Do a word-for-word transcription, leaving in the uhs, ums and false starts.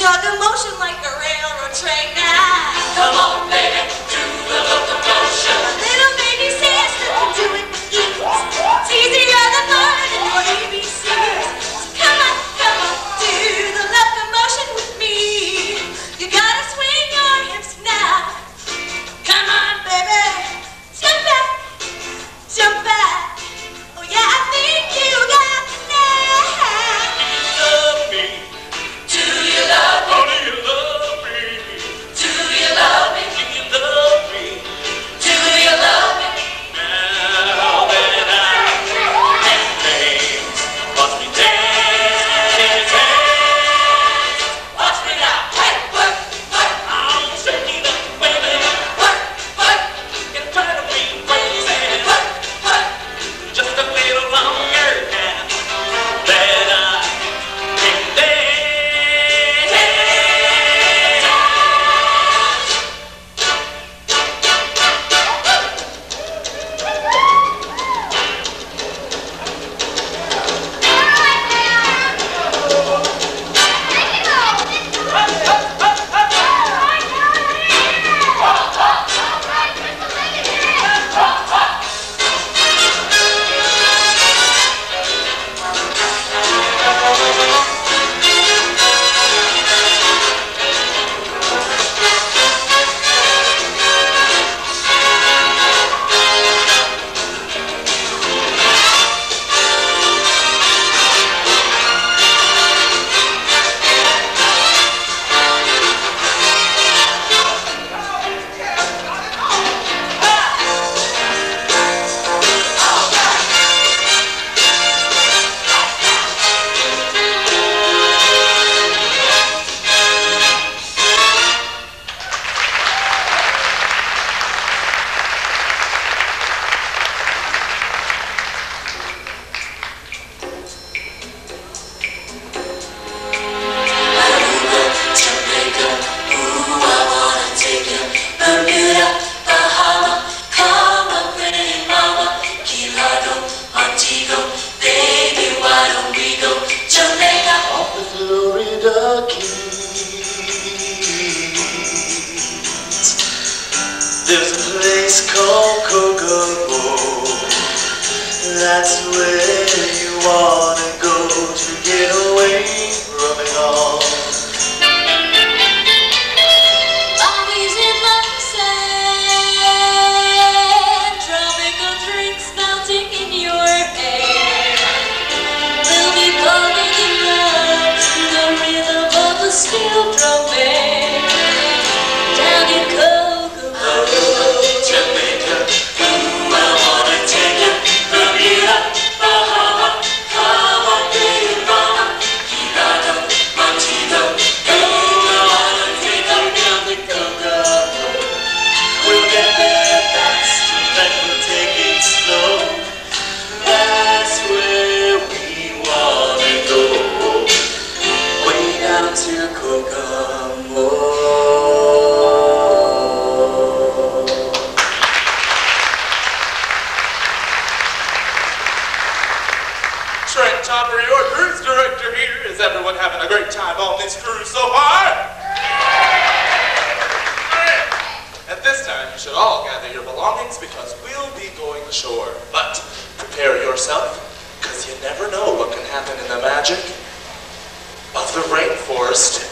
chug a motion like a railroad train now. Come on, baby, do the locomotion. A little baby says that you do it easy. It's easier than learning your A B Cs. So come on, come on, do the locomotion with me. You gotta swing your hips now. Come on, baby, jump back, jump back. Oh yeah, I think you got me now. Do you love me? Do you love me? Oh, do you love me? Do you love me? Do you love me? Do you love me? Now that I'm in pain, watch me dance, dance, dance. Watch me now, work, work, work. I'm shaking up, baby. Work, work. In front of me, crazy. Work, work. Just a little longer now that I can dance. There's a place called Coco Bo. That's where you wanna go to get away from it all. Always in my sand, tropical drinks melting in your hair. We'll be falling in love to the rhythm of a steel trumpet. Down in Coco. Trent Topper, your cruise director here. Is everyone having a great time on this cruise so far? Yeah. At this time, you should all gather your belongings because we'll be going ashore. But prepare yourself, because you never know what can happen in the magic of the rainforest.